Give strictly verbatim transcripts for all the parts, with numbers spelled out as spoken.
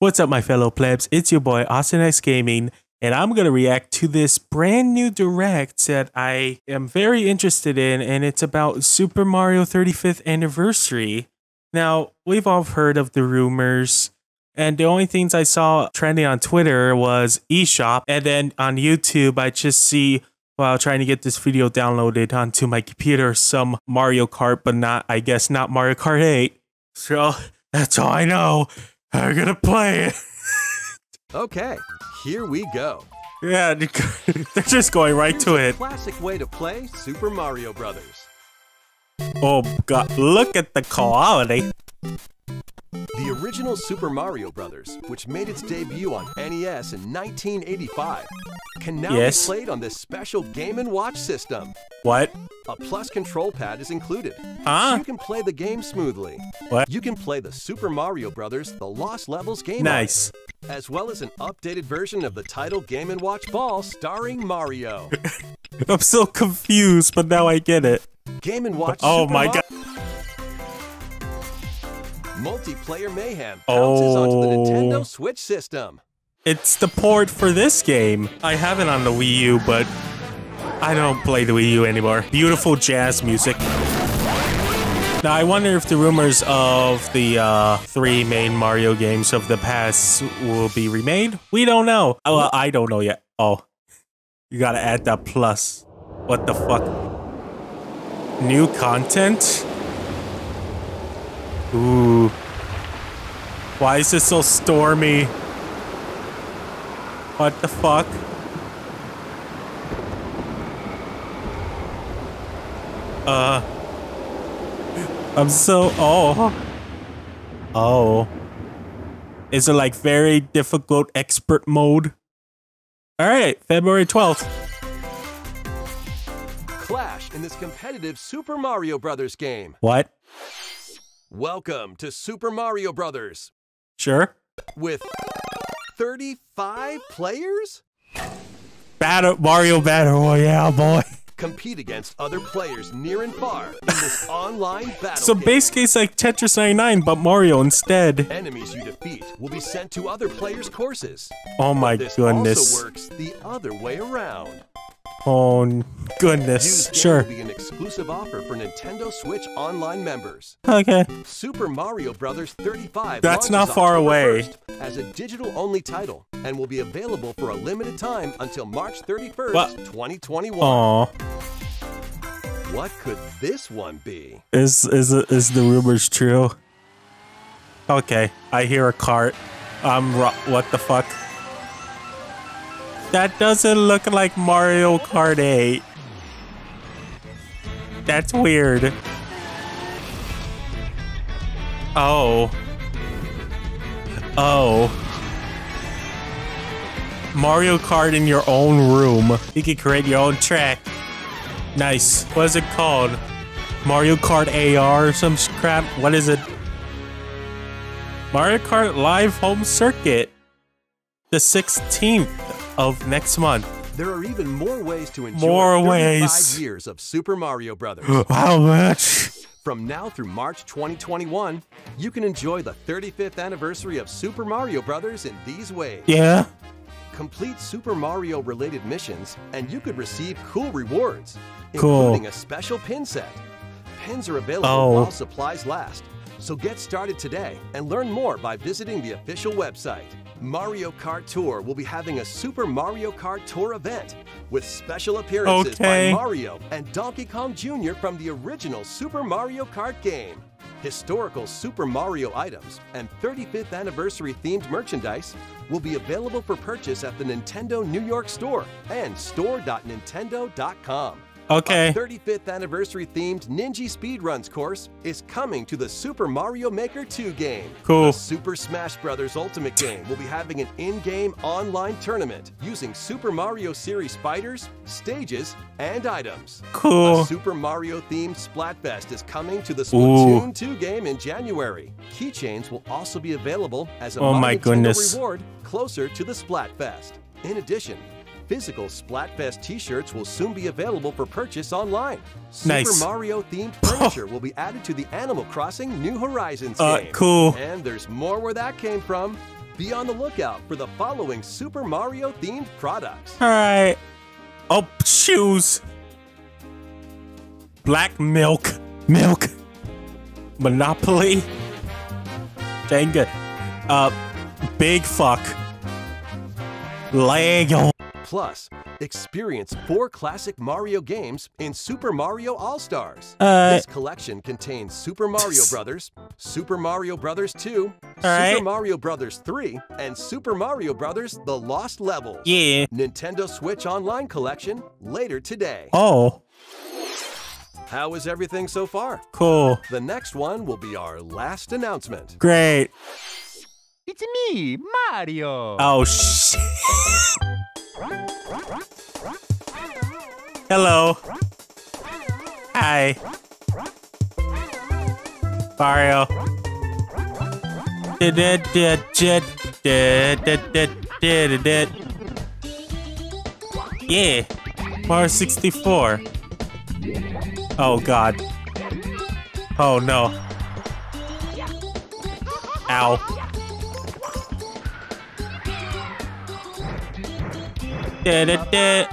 What's up, my fellow plebs? It's your boy, Austin X Gaming, and I'm going to react to this brand new Direct that I am very interested in, and it's about Super Mario thirty-fifth Anniversary. Now, we've all heard of the rumors, and the only things I saw trending on Twitter was eShop, and then on YouTube, I just see, while trying to get this video downloaded onto my computer, some Mario Kart, but not, I guess, not Mario Kart eight. So, that's all I know. I'm gonna play it. Okay, here we go. Yeah, they're just going right Here's to it. Classic way to play Super Mario Brothers. Oh god, look at the quality. The original Super Mario Brothers, which made its debut on N E S in nineteen eighty-five, can now yes. be played on this special Game and Watch system. What? A plus control pad is included. Huh? So you can play the game smoothly. What? You can play the Super Mario Brothers The Lost Levels game. Nice. Out, as well as an updated version of the title Game and Watch Ball starring Mario. I'm so confused, but now I get it. Game and Watch. Oh Super my Mar god. Multiplayer Mayhem bounces oh. onto the Nintendo Switch system. It's the port for this game. I have it on the Wii U, but I don't play the Wii U anymore. Beautiful jazz music. Now, I wonder if the rumors of the uh, three main Mario games of the past will be remade. We don't know. Well, I don't know yet. Oh, you gotta add that plus. What the fuck? New content? Ooh. Why is this so stormy? What the fuck? Uh. I'm so. Oh. Oh. Is it like very difficult expert mode? Alright, February twelfth. Clash in this competitive Super Mario Brothers game. What? Welcome to Super Mario Brothers. Sure. With thirty-five players? Battle Mario Battle Royale, boy. Compete against other players near and far in this online battle. So basically it's like Tetris ninety-nine, but Mario instead. Enemies you defeat will be sent to other players' courses. Oh my this goodness. This also works the other way around. Oh goodness! Used sure. Will be an exclusive offer for Nintendo Switch Online members. Okay. Super Mario Brothers thirty-five. That's not far away. As a digital-only title, and will be available for a limited time until March thirty-first, twenty twenty-one. Aww. What could this one be? Is is is the rumors true? Okay, I hear a cart. I'm ro what the fuck? That doesn't look like Mario Kart eight. That's weird. Oh. Oh. Mario Kart in your own room. You can create your own track. Nice. What is it called? Mario Kart A R or some crap? What is it? Mario Kart Live Home Circuit. The sixteenth of next month. There are even more ways to enjoy more ways. thirty-five years of Super Mario Brothers. How much? From now through March twenty twenty-one, you can enjoy the thirty-fifth anniversary of Super Mario Brothers in these ways. Yeah. Complete Super Mario related missions and you could receive cool rewards, cool. including a special pin set. Pins are available oh. while supplies last. So get started today and learn more by visiting the official website. Mario Kart Tour will be having a Super Mario Kart Tour event with special appearances okay. by Mario and Donkey Kong Junior from the original Super Mario Kart game. Historical Super Mario items and thirty-fifth anniversary themed merchandise will be available for purchase at the Nintendo New York store and store dot nintendo dot com. Okay. A thirty-fifth anniversary themed Ninja Speedruns course is coming to the Super Mario Maker two game. Cool. The Super Smash Brothers Ultimate game will be having an in-game online tournament using Super Mario series fighters, stages, and items. Cool. A Super Mario themed Splatfest is coming to the Splatoon Ooh. two game in January. Keychains will also be available as a oh my goodness. reward closer to the Splatfest. In addition, physical Splatfest t-shirts will soon be available for purchase online. Nice. Super Mario-themed furniture will be added to the Animal Crossing New Horizons uh, game. Cool. And there's more where that came from. Be on the lookout for the following Super Mario-themed products. All right. Oh, shoes. Black milk. Milk. Monopoly. Dang it. Uh, big fuck. Lego. Plus, experience four classic Mario games in Super Mario All-Stars. Uh, this collection contains Super Mario Brothers, Super Mario Brothers two, Super right. Mario Brothers three, and Super Mario Brothers The Lost Levels. Yeah. Nintendo Switch Online collection later today. Oh. How is everything so far? Cool. The next one will be our last announcement. Great. It's me, Mario. Oh, shit. Hello. Hi. Mario. Yeah. Mario sixty-four. Oh, God. Oh, no. Ow. Da, da, da.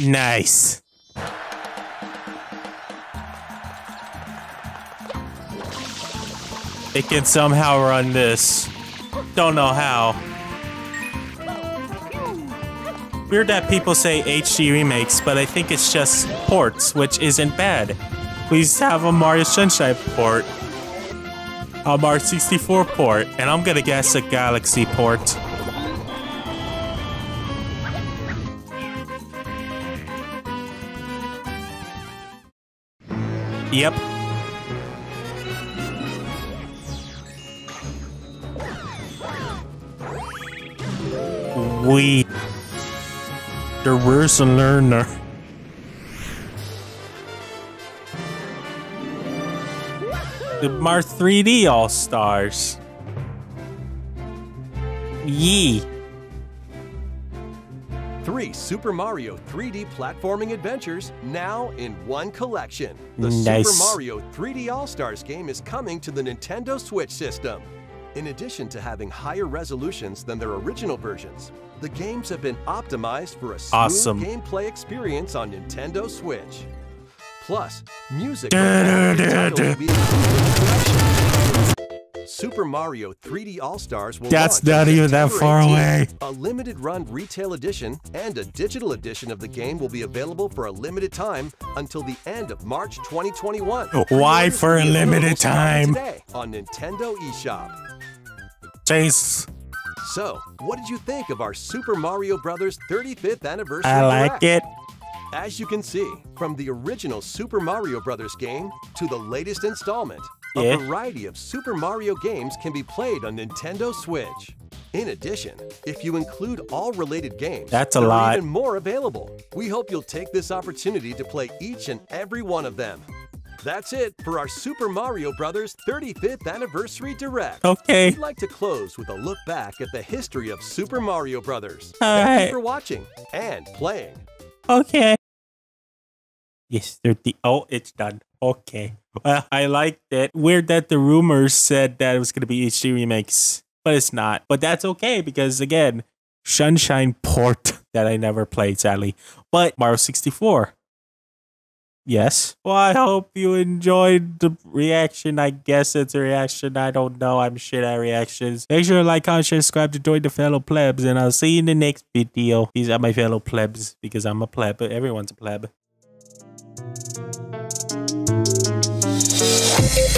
Nice. It can somehow run this. Don't know how. Weird that people say H D remakes, but I think it's just ports, which isn't bad. Please have a Mario Sunshine port, a Mario sixty-four port, and I'm gonna guess a Galaxy port. Yep. We. The worst learner. The Mario three D All-Stars. Yee. Three Super Mario three D platforming adventures now in one collection. The nice. Super Mario three D All-Stars game is coming to the Nintendo Switch system. In addition to having higher resolutions than their original versions, the games have been optimized for a smooth awesome. gameplay experience on Nintendo Switch. Plus, music Super Mario three D All-Stars will That's not even that far away. A limited run retail edition and a digital edition of the game will be available for a limited time until the end of March twenty twenty-one. Why for a limited time? Today on Nintendo eShop. Chase. So, what did you think of our Super Mario Brothers thirty-fifth Anniversary I like Direct? it. As you can see, from the original Super Mario Brothers game to the latest installment, a yeah. variety of Super Mario games can be played on Nintendo Switch. In addition, if you include all related games, that's a lot. Even more available. We hope you'll take this opportunity to play each and every one of them. That's it for our Super Mario Brothers thirty-fifth Anniversary Direct. Okay. We'd like to close with a look back at the history of Super Mario Brothers. All Thank right. you for watching and playing. Okay. Yes, thirty. Oh, it's done. Okay. Well, I liked it. Weird that the rumors said that it was going to be H D remakes, but it's not. But that's okay because, again, Sunshine port that I never played, sadly. But Mario sixty-four. Yes. Well, I hope you enjoyed the reaction. I guess it's a reaction. I don't know. I'm shit at reactions. Make sure to like, comment, share, subscribe to join the fellow plebs, and I'll see you in the next video. These are my fellow plebs because I'm a pleb, but everyone's a pleb. We'll be right back.